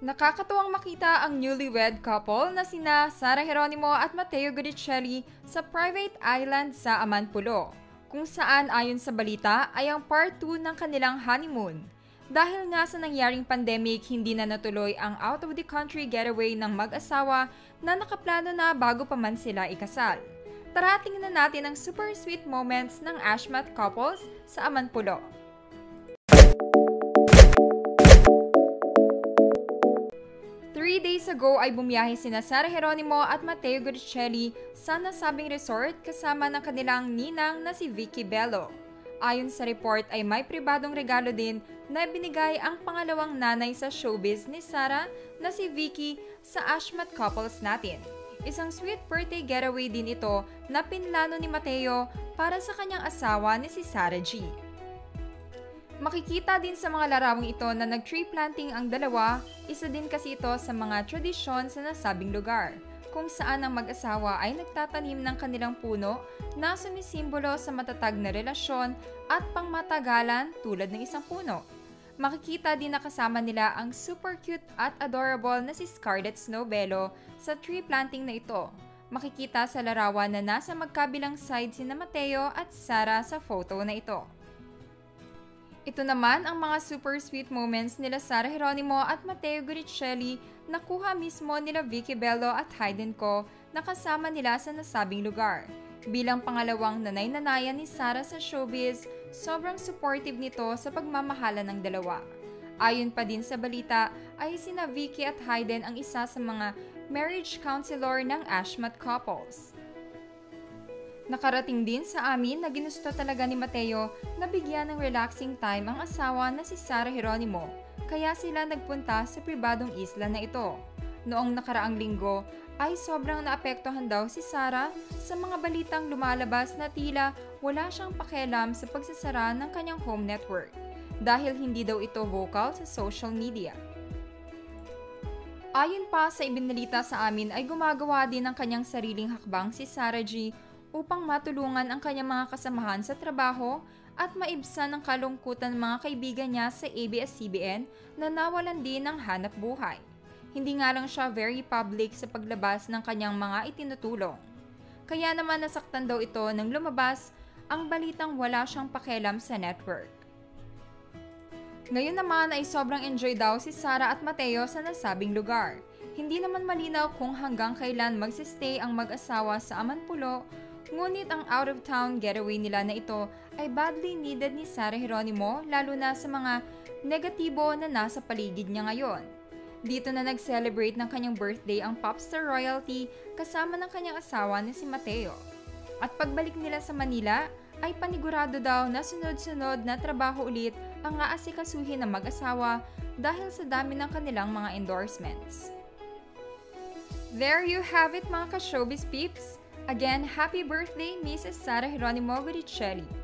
Nakakatuwang makita ang newlywed couple na sina Sarah Geronimo at Matteo Guidicelli sa private island sa Amanpulo, kung saan ayon sa balita ay ang part 2 ng kanilang honeymoon. Dahil nga sa nangyaring pandemic, hindi na natuloy ang out-of-the-country getaway ng mag-asawa na nakaplano na bago pa man sila ikasal. Tara, tingnan natin ang super sweet moments ng Ashmat couples sa Amanpulo. Days ago ay bumiyahe sina Sarah Geronimo at Matteo Guidicelli sa nasabing resort kasama ng kanilang ninang na si Vicky Bello. Ayon sa report ay may pribadong regalo din na binigay ang pangalawang nanay sa showbiz ni Sarah na si Vicky sa Ashmat couples natin. Isang sweet birthday getaway din ito na pinlano ni Matteo para sa kanyang asawa ni si Sarah G. Makikita din sa mga larawang ito na nag-tree planting ang dalawa, isa din kasi ito sa mga tradisyon sa nasabing lugar, kung saan ang mag-asawa ay nagtatanim ng kanilang puno na sumisimbolo sa matatag na relasyon at pangmatagalan tulad ng isang puno. Makikita din na kasama nila ang super cute at adorable na si Scarlet Snow Belo sa tree planting na ito. Makikita sa larawan na nasa magkabilang side sina Matteo at Sarah sa photo na ito. Ito naman ang mga super sweet moments nila Sarah Geronimo at Matteo Guidicelli na kuha mismo nila Vicky Bello at Hayden Kho na kasama nila sa nasabing lugar. Bilang pangalawang nanay-nanayan ni Sarah sa showbiz, sobrang supportive nito sa pagmamahala ng dalawa. Ayon pa din sa balita ay sina Vicky at Hayden ang isa sa mga marriage counselor ng Ashmat couples. Nakarating din sa amin na ginusto talaga ni Matteo na bigyan ng relaxing time ang asawa na si Sarah Geronimo, kaya sila nagpunta sa pribadong isla na ito. Noong nakaraang linggo ay sobrang naapektuhan daw si Sarah sa mga balitang lumalabas na tila wala siyang pakialam sa pagsasara ng kanyang home network dahil hindi daw ito vocal sa social media. Ayon pa sa ibinalita sa amin ay gumagawa din ng kanyang sariling hakbang si Sarah G upang matulungan ang kanyang mga kasamahan sa trabaho at maibsan ang kalungkutan ng mga kaibigan niya sa ABS-CBN na nawalan din ng hanap buhay. Hindi nga lang siya very public sa paglabas ng kanyang mga itinutulong. Kaya naman nasaktan daw ito nang lumabas ang balitang wala siyang pakialam sa network. Ngayon naman ay sobrang enjoy daw si Sarah at Matteo sa nasabing lugar. Hindi naman malinaw kung hanggang kailan magsistay ang mag-asawa sa Amanpulo, ngunit ang out-of-town getaway nila na ito ay badly needed ni Sarah Geronimo lalo na sa mga negatibo na nasa paligid niya ngayon. Dito na nag-celebrate ng kanyang birthday ang popstar royalty kasama ng kanyang asawa na si Matteo. At pagbalik nila sa Manila ay panigurado daw na sunod-sunod na trabaho ulit ang aasikasuhin ng mag-asawa dahil sa dami ng kanilang mga endorsements. There you have it mga ka-showbiz peeps! Again, happy birthday Mrs. Sarah Geronimo Guidicelli.